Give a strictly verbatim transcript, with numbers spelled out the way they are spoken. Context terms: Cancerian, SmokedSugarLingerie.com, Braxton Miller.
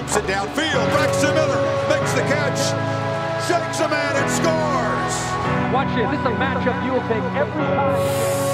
loops it downfield. Braxton Miller makes the catch, shakes a man, and scores. Watch it. This is a matchup you will take every time.